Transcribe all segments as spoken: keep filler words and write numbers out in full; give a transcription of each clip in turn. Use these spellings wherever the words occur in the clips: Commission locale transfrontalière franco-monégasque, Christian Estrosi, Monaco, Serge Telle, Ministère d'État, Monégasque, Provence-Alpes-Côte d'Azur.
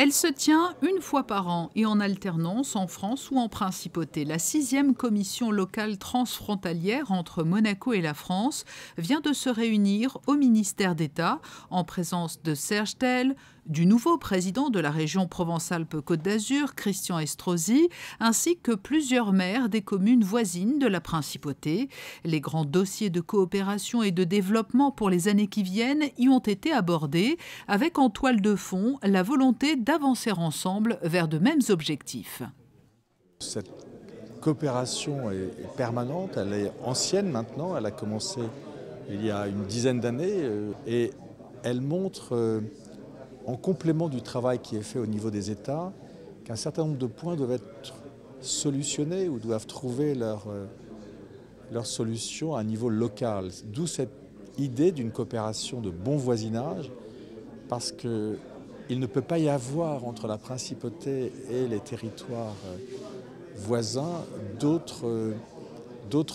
Elle se tient une fois par an et en alternance en France ou en principauté. La sixième commission locale transfrontalière entre Monaco et la France vient de se réunir au ministère d'État en présence de Serge Telle, du nouveau président de la région Provence-Alpes-Côte d'Azur, Christian Estrosi, ainsi que plusieurs maires des communes voisines de la principauté. Les grands dossiers de coopération et de développement pour les années qui viennent y ont été abordés, avec en toile de fond la volonté de d'avancer ensemble vers de mêmes objectifs. Cette coopération est permanente, elle est ancienne maintenant, elle a commencé il y a une dizaine d'années et elle montre, en complément du travail qui est fait au niveau des États, qu'un certain nombre de points doivent être solutionnés ou doivent trouver leur, leur solution à un niveau local. D'où cette idée d'une coopération de bon voisinage, parce que il ne peut pas y avoir entre la principauté et les territoires voisins d'autres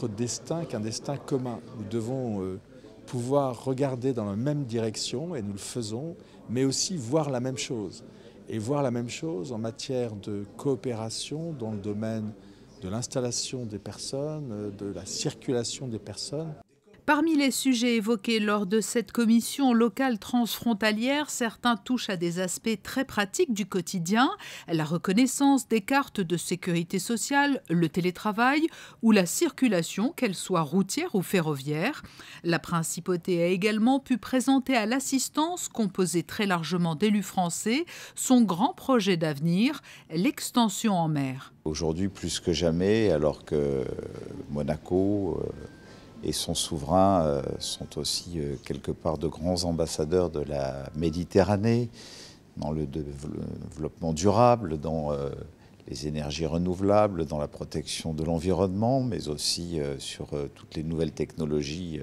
destins qu'un destin commun. Nous devons pouvoir regarder dans la même direction, et nous le faisons, mais aussi voir la même chose. Et voir la même chose en matière de coopération dans le domaine de l'installation des personnes, de la circulation des personnes. Parmi les sujets évoqués lors de cette commission locale transfrontalière, certains touchent à des aspects très pratiques du quotidien, la reconnaissance des cartes de sécurité sociale, le télétravail ou la circulation, qu'elle soit routière ou ferroviaire. La principauté a également pu présenter à l'assistance, composée très largement d'élus français, son grand projet d'avenir, l'extension en mer. Aujourd'hui, plus que jamais, alors que Monaco et son souverain euh, sont aussi euh, quelque part de grands ambassadeurs de la Méditerranée, dans le développement durable, dans euh, les énergies renouvelables, dans la protection de l'environnement, mais aussi euh, sur euh, toutes les nouvelles technologies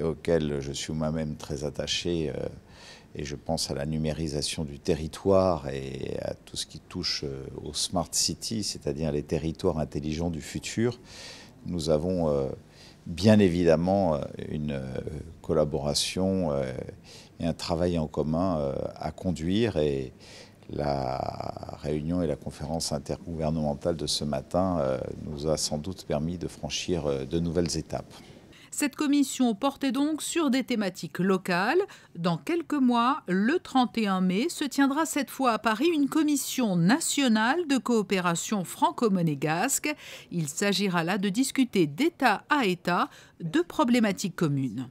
euh, auxquelles je suis moi-même très attaché. Euh, et je pense à la numérisation du territoire et à tout ce qui touche euh, aux smart cities, c'est-à-dire les territoires intelligents du futur. Nous avons euh, bien évidemment une collaboration et un travail en commun à conduire, et la réunion et la conférence intergouvernementale de ce matin nous a sans doute permis de franchir de nouvelles étapes. Cette commission portait donc sur des thématiques locales. Dans quelques mois, le trente et un mai, se tiendra cette fois à Paris une commission nationale de coopération franco-monégasque. Il s'agira là de discuter d'État à État de problématiques communes.